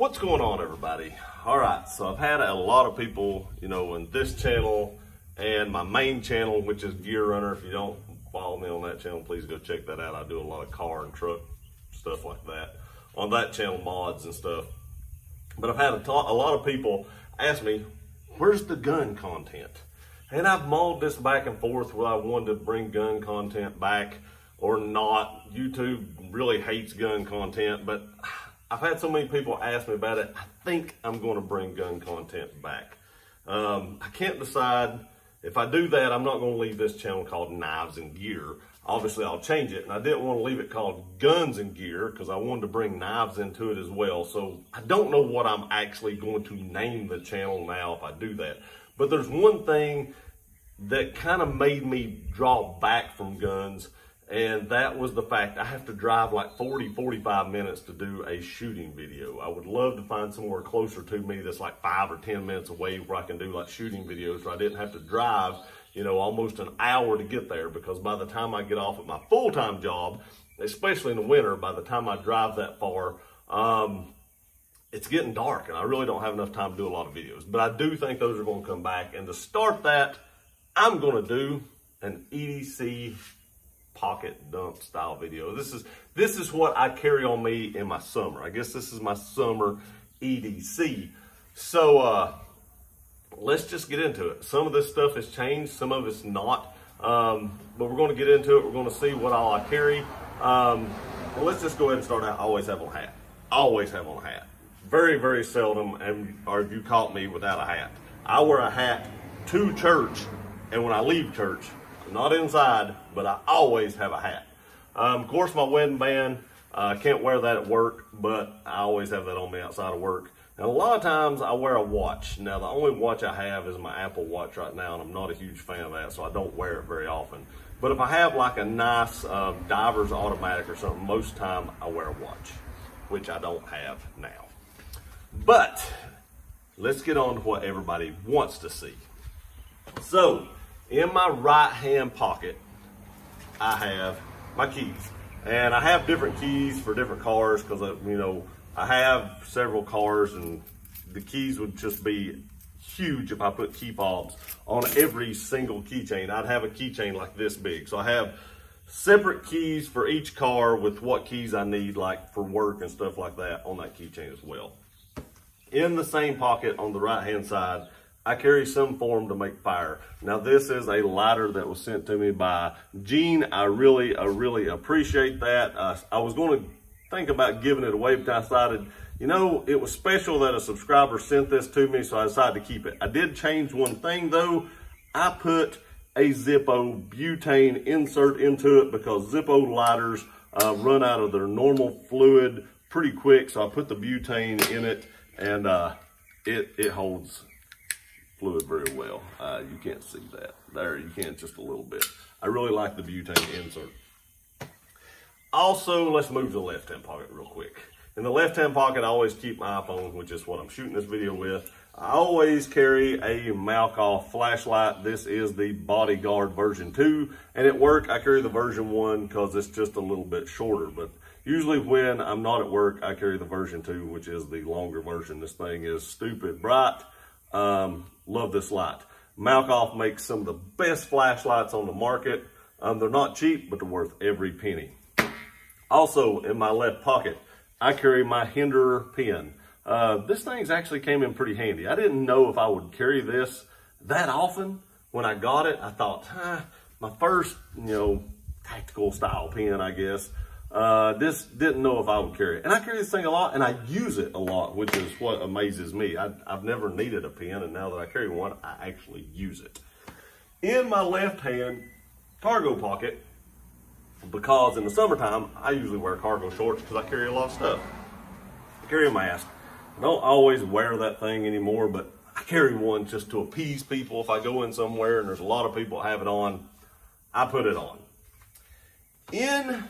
What's going on, everybody? All right, so I've had a lot of people, you know, in this channel and my main channel, which is Gear Runner. If you don't follow me on that channel, please go check that out. I do a lot of car and truck stuff like that on that channel, mods and stuff. But I've had a lot of people ask me, where's the gun content? And I've mauled this back and forth whether I wanted to bring gun content back or not. YouTube really hates gun content, but I've had so many people ask me about it. I think I'm going to bring gun content back. I can't decide. If I do that, I'm not going to leave this channel called Knives and Gear. Obviously, I'll change it, and I didn't want to leave it called Guns and Gear because I wanted to bring knives into it as well. So I don't know what I'm actually going to name the channel now if I do that. But there's one thing that kind of made me draw back from guns, and that was the fact I have to drive like 40, 45 minutes to do a shooting video. I would love to find somewhere closer to me that's like 5 or 10 minutes away where I can do like shooting videos where I didn't have to drive, you know, almost an hour to get there, because by the time I get off at my full-time job, especially in the winter, by the time I drive that far, it's getting dark, and I really don't have enough time to do a lot of videos. But I do think those are going to come back. And to start that, I'm going to do an EDC pocket dump style video. This is what I carry on me in my summer. I guess this is my summer EDC. So let's just get into it. Some of this stuff has changed, some of it's not. But we're going to get into it. We're going to see what all I carry. Well, let's just go ahead and start out. I always have on a hat. Always have on a hat. Very, very seldom, or you caught me without a hat. I wear a hat to church, and when I leave church, I'm not inside, but I always have a hat. Of course, my wedding band, I can't wear that at work, but I always have that on me outside of work. And a lot of times, I wear a watch. Now, the only watch I have is my Apple Watch right now, and I'm not a huge fan of that, so I don't wear it very often. But if I have like a nice diver's automatic or something, most time I wear a watch, which I don't have now. But let's get on to what everybody wants to see. So in my right hand pocket, I have my keys, and I have different keys for different cars because, you know, I have several cars, and the keys would just be huge if I put key fobs on every single keychain. I'd have a keychain like this big. So I have separate keys for each car with what keys I need, like for work and stuff like that, on that keychain as well. In the same pocket on the right hand side, I carry some form to make fire. Now, this is a lighter that was sent to me by Gene. I really appreciate that. I was going to think about giving it away, but I decided, you know, it was special that a subscriber sent this to me, so I decided to keep it. I did change one thing though. I put a Zippo butane insert into it because Zippo lighters run out of their normal fluid pretty quick, so I put the butane in it. And it holds fluid very well. You can't see that. There, you can just a little bit. I really like the butane insert. Also, let's move to the left-hand pocket real quick. In the left-hand pocket, I always keep my iPhone, which is what I'm shooting this video with. I always carry a Malkoff flashlight. This is the Bodyguard version 2. And at work, I carry the version 1 because it's just a little bit shorter. But usually when I'm not at work, I carry the version 2, which is the longer version. This thing is stupid bright. Love this light. Malkoff makes some of the best flashlights on the market. They're not cheap, but they're worth every penny. Also, in my left pocket, I carry my Hinderer pen. This thing's actually came in pretty handy. I didn't know if I would carry this that often. When I got it, I thought, my first, you know, tactical style pen, I guess. This didn't know if I would carry it. And I carry this thing a lot, and I use it a lot, which is what amazes me. I've never needed a pen, and now that I carry one, I actually use it. In my left-hand cargo pocket, because in the summertime, I usually wear cargo shorts because I carry a lot of stuff. I carry a mask. I don't always wear that thing anymore, but I carry one just to appease people. If I go in somewhere and there's a lot of people that have it on, I put it on. In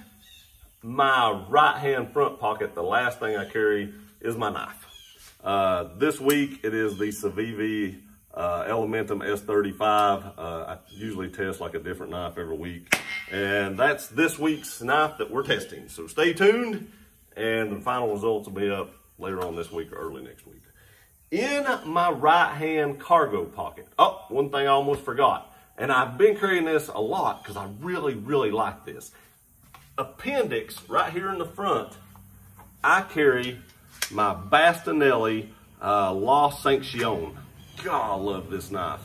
my right hand front pocket, the last thing I carry is my knife. This week it is the Civivi Elementum S35. I usually test like a different knife every week, and that's this week's knife that we're testing. So stay tuned, and the final results will be up later on this week or early next week. In my right hand cargo pocket. Oh, one thing I almost forgot. And I've been carrying this a lot because I really, really like this. Appendix right here in the front, I carry my Bastinelli La Sanction. God, I love this knife.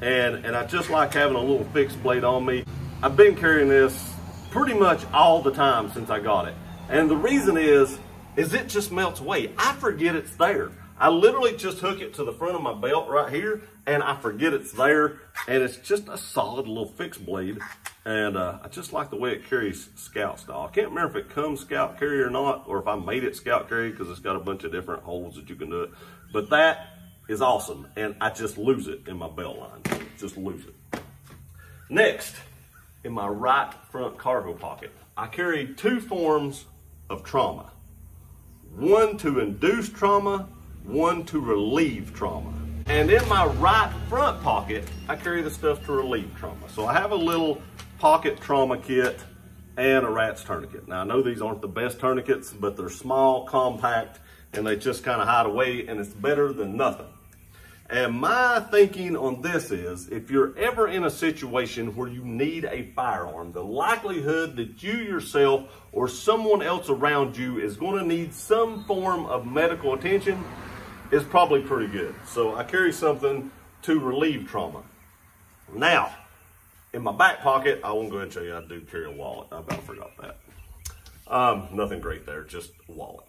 And I just like having a little fixed blade on me. I've been carrying this pretty much all the time since I got it. And the reason is it just melts away. I forget it's there. I literally just hook it to the front of my belt right here, and I forget it's there, and it's just a solid little fixed blade. And I just like the way it carries scout style. I can't remember if it comes scout carry or not, or if I made it scout carry, because it's got a bunch of different holes that you can do it. But that is awesome, and I just lose it in my belt line. Just lose it. Next, in my right front cargo pocket, I carry two forms of trauma. One to induce trauma, one to relieve trauma. And in my right front pocket, I carry the stuff to relieve trauma. So I have a little pocket trauma kit and a rat's tourniquet. Now I know these aren't the best tourniquets, but they're small, compact, and they just kind of hide away, and it's better than nothing. And my thinking on this is, if you're ever in a situation where you need a firearm, the likelihood that you yourself or someone else around you is going to need some form of medical attention is probably pretty good. So I carry something to relieve trauma. Now, in my back pocket, I won't go ahead and show you, I do carry a wallet. I about forgot that. Nothing great there, just a wallet.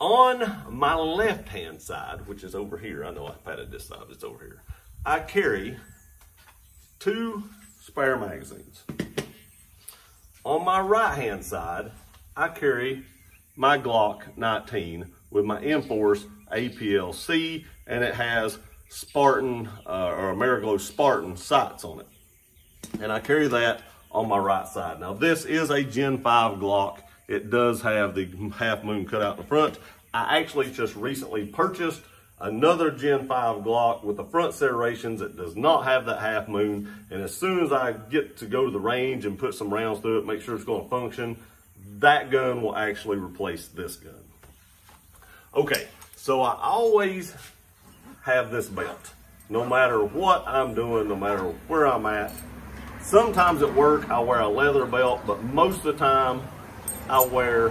On my left-hand side, which is over here, I know I patted this side, it's over here, I carry two spare magazines. On my right-hand side, I carry my Glock 19 with my Inforce APLC, and it has Spartan, or Ameriglo Spartan sights on it. And I carry that on my right side. Now, this is a Gen 5 Glock. It does have the half moon cut out in the front. I actually just recently purchased another Gen 5 Glock with the front serrations. It does not have that half moon. And as soon as I get to go to the range and put some rounds through it, make sure it's going to function, that gun will actually replace this gun. Okay, so I always have this belt. No matter what I'm doing, no matter where I'm at. Sometimes at work, I wear a leather belt, but most of the time, I wear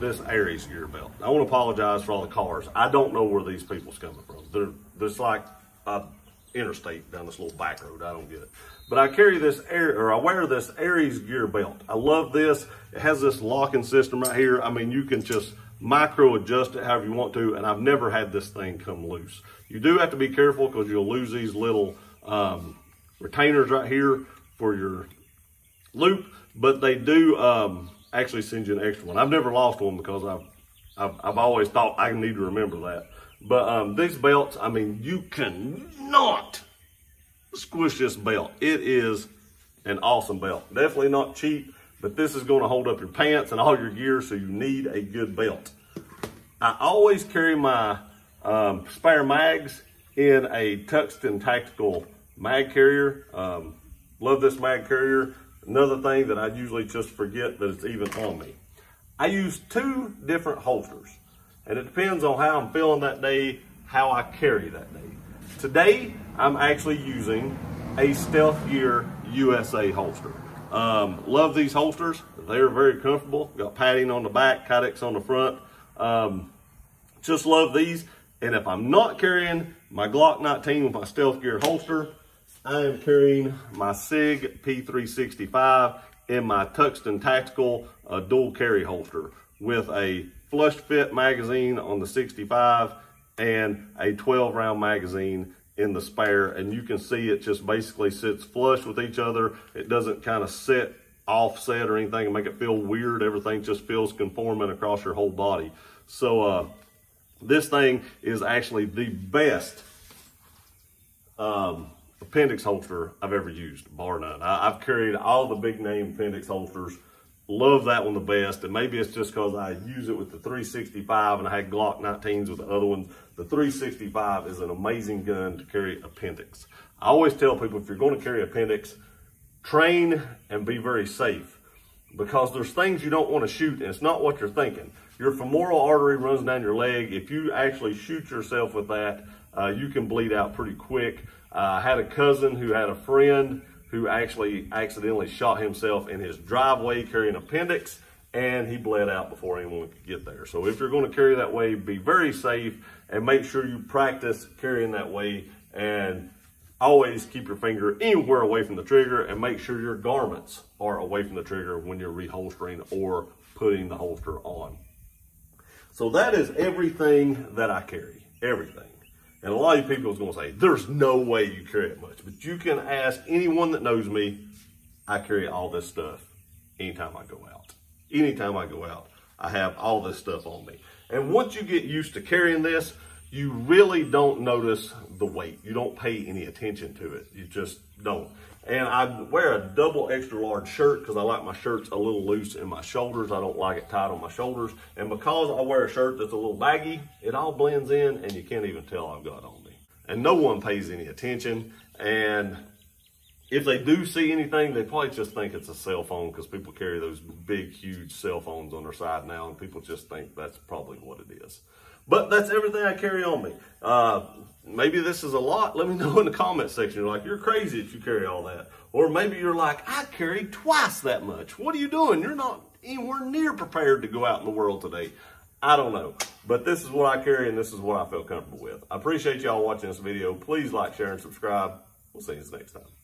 this Aries gear belt. I want to apologize for all the cars. I don't know where these people's coming from. There's like an interstate down this little back road. I don't get it. But I carry this I wear this Aries gear belt. I love this. It has this locking system right here. I mean, you can just micro adjust it however you want to, and I've never had this thing come loose. You do have to be careful because you'll lose these little retainers right here for your loop, but they do actually send you an extra one. I've never lost one because I've always thought I need to remember that. But these belts, I mean, you cannot squish this belt. It is an awesome belt. Definitely not cheap, but this is going to hold up your pants and all your gear, so you need a good belt. I always carry my spare mags in a Tuxton Tactical mag carrier. Love this mag carrier. Another thing that I usually just forget that it's even on me. I use two different holsters, and it depends on how I'm feeling that day, how I carry that day. Today, I'm actually using a Stealth Gear USA holster. Love these holsters. They're very comfortable. Got padding on the back, Kydex on the front. Just love these. And if I'm not carrying my Glock 19 with my Stealth Gear holster, I am carrying my SIG P365 in my Tuxton Tactical dual carry holster with a flush fit magazine on the 65 and a 12 round magazine in the spare. And you can see it just basically sits flush with each other. It doesn't kind of sit offset or anything and make it feel weird. Everything just feels conformant across your whole body. So this thing is actually the best appendix holster I've ever used, bar none. I've carried all the big name appendix holsters. Love that one the best. And maybe it's just because I use it with the 365 and I had Glock 19s with the other ones. The 365 is an amazing gun to carry appendix. I always tell people, if you're going to carry appendix, train and be very safe, because there's things you don't want to shoot and it's not what you're thinking. Your femoral artery runs down your leg. If you actually shoot yourself with that, you can bleed out pretty quick. I had a cousin who had a friend who actually accidentally shot himself in his driveway carrying an appendix, and he bled out before anyone could get there. So if you're going to carry that way, be very safe and make sure you practice carrying that way, and always keep your finger anywhere away from the trigger, and make sure your garments are away from the trigger when you're reholstering or putting the holster on. So that is everything that I carry, everything. And a lot of people is gonna say, there's no way you carry it much, but you can ask anyone that knows me. I carry all this stuff anytime I go out. Anytime I go out, I have all this stuff on me. And once you get used to carrying this, you really don't notice the weight. You don't pay any attention to it. You just don't. And I wear a double extra large shirt because I like my shirts a little loose in my shoulders. I don't like it tight on my shoulders. And because I wear a shirt that's a little baggy, it all blends in and you can't even tell I've got it on me. And no one pays any attention. And if they do see anything, they probably just think it's a cell phone because people carry those big, huge cell phones on their side now, and people just think that's probably what it is. But that's everything I carry on me. Maybe this is a lot. Let me know in the comment section. You're like, you're crazy if you carry all that. Or maybe you're like, I carry twice that much. What are you doing? You're not anywhere near prepared to go out in the world today. I don't know. But this is what I carry, and this is what I feel comfortable with. I appreciate y'all watching this video. Please like, share, and subscribe. We'll see you next time.